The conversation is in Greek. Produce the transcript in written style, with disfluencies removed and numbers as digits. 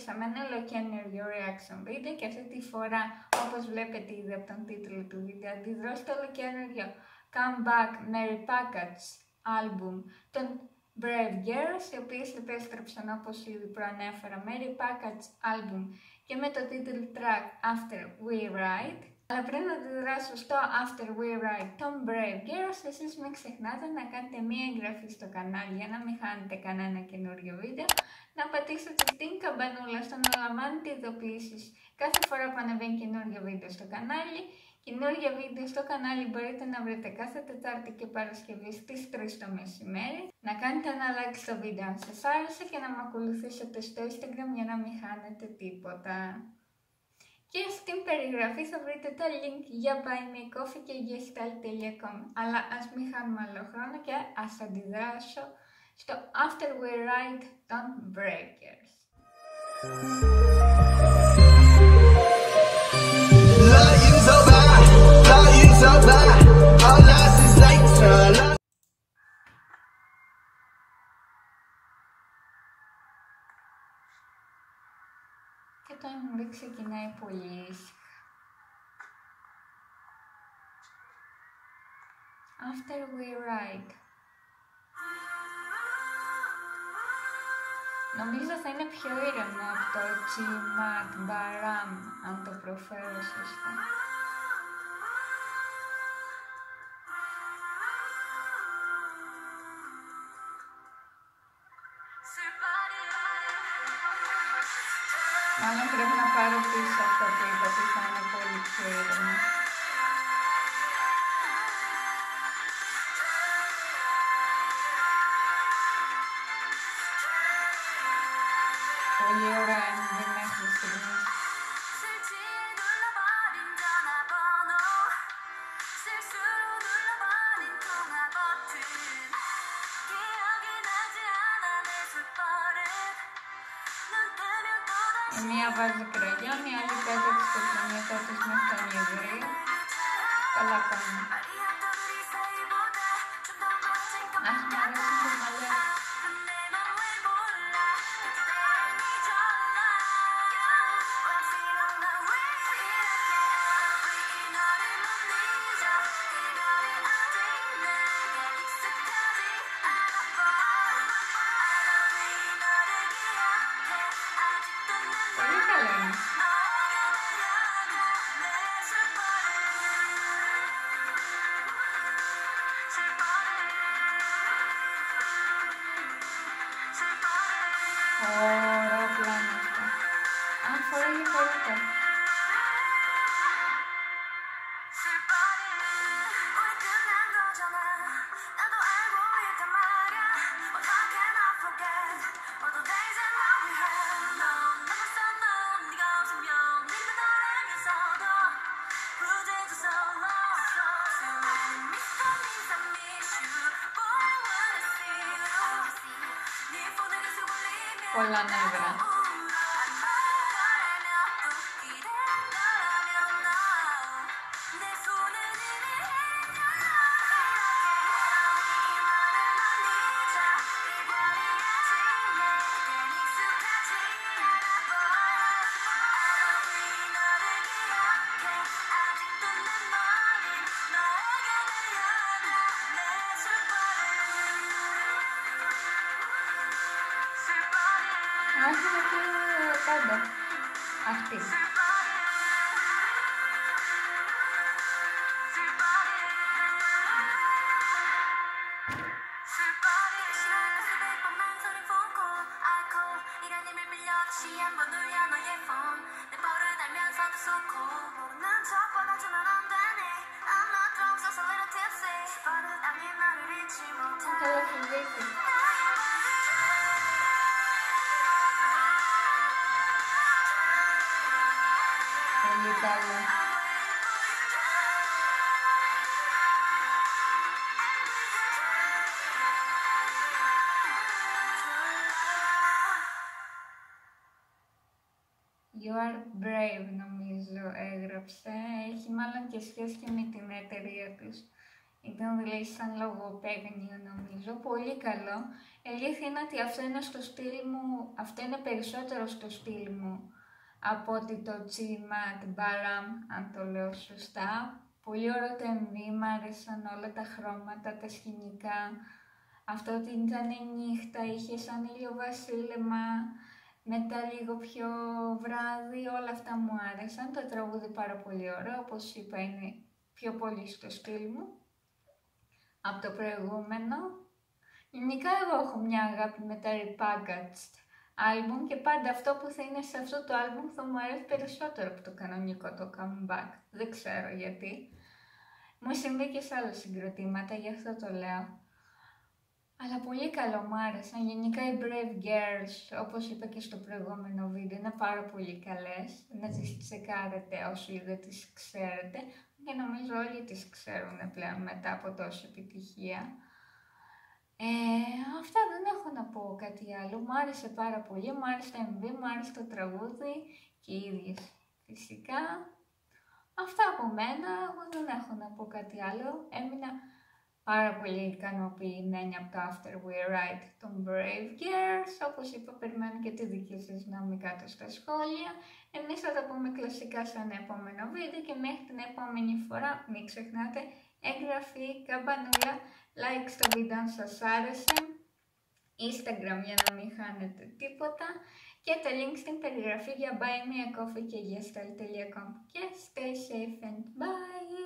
προς τα μένα αλλά και ένα ενεργό reaction video και αυτή τη φορά, όπως βλέπετε ήδη από τον τίτλο του βίντεο, αντιδρώστε όλο και ενεργό. Come Back Mary Package's Album των Brave Girls, οι οποίες επέστρεψαν, όπως ήδη προανέφερα, Mary Package's Album και με το τίτλο track After We Ride. Αλλά πριν να αντιδράσω στο After We Ride των Brave Girls, εσείς μην ξεχνάτε να κάνετε μία εγγραφή στο κανάλι για να μην χάνετε κανένα καινούριο βίντεο, να πατήσετε την καμπανούλα ώστε να λαμβάνετε ειδοποιήσεις κάθε φορά που ανεβαίνει καινούριο βίντεο στο κανάλι. Καινούργια βίντεο στο κανάλι μπορείτε να βρείτε κάθε Τετάρτη και Παρασκευή στις 3 το μεσημέρι. Να κάνετε ένα like στο βίντεο αν σας άρεσε και να με ακολουθήσετε στο Instagram για να μην χάνετε τίποτα. Και στην περιγραφή θα βρείτε τα link για Buy Me Coffee και gestyle.com. Αλλά ας μην χάνουμε άλλο χρόνο και ας αντιδράσω στο After We Ride των Brave Girls. Και το MV ξεκινάει πολύ ήσυχα. After We Ride. Νομίζω θα είναι πιο ήρεμο από το Chi Mat Ba Ram, αν το προφέρω σωστά. Μάλλον πρέπει να πάρω πίσω αυτό που είπα, που θα είναι πολύ πιο ήρεμο. Πολύ ωραία, δεν μέχρι στιγμή. Η μία βάζει κραγιόν, η άλλη πέταξε στο πλανήτα της με τον Ιβρή. Καλά πάμε. Ας μου αρέσει το μαλλιά. Ωραία πλάνα αυτά. Αν φοράει χωρίτα. Πολλά νεύρα. Άρχισε και πάντα αυτή. Gracias. You are brave, νομίζω έγραψε. Έχει μάλλον και σχέση και με την εταιρεία τους. Ήταν δηλαδή σαν λογοπαίγνιο νομίζω, πολύ καλό. Η αλήθεια είναι ότι αυτό είναι στο στυλ μου, αυτό είναι περισσότερο στο στυλ μου από ότι το Chi Mat Ba Ram, αν το λέω σωστά. Πολύ ωραίο το MV, μ' άρεσαν όλα τα χρώματα, τα σκηνικά. Αυτό ότι ήταν η νύχτα, είχε σαν ήλιο βασίλεμα, μετά λίγο πιο βράδυ, όλα αυτά μου άρεσαν. Το τραγούδι πάρα πολύ ωραίο, όπως είπα είναι πιο πολύ στο στυλ μου από το προηγούμενο. Γενικά εγώ έχω μια αγάπη με τα repackaged album και πάντα αυτό που θα είναι σε αυτό το album θα μου αρέσει περισσότερο από το κανονικό, το comeback. Δεν ξέρω γιατί. Μου συμβεί και σε άλλα συγκροτήματα, γι' αυτό το λέω. Αλλά πολύ καλό, μου άρεσαν. Γενικά οι Brave Girls, όπως είπα και στο προηγούμενο βίντεο, είναι πάρα πολύ καλές. Να τις τσεκάρετε όσοι δεν τις ξέρετε. Και νομίζω όλοι τις ξέρουν πλέον μετά από τόση επιτυχία. Αυτά, δεν έχω να πω κάτι άλλο. Μου άρεσε πάρα πολύ, μου άρεσε το MV, μου άρεσε το τραγούδι και οι ίδιες φυσικά. Αυτά από μένα, εγώ δεν έχω να πω κάτι άλλο. Έμεινα πάρα πολύ ικανοποιημένη από το After We Ride των Brave Girls. Όπως είπα, περιμένω και τη δική σας γνώμη κάτω στα σχόλια. Εμείς θα τα πούμε κλασικά σε ένα επόμενο βίντεο και μέχρι την επόμενη φορά μην ξεχνάτε εγγραφή, καμπανούλα, like στο βίντεο αν σας άρεσε, Instagram για να μην χάνετε τίποτα και το link στην περιγραφή για buy me a coffee και για style.com. Και stay safe and bye!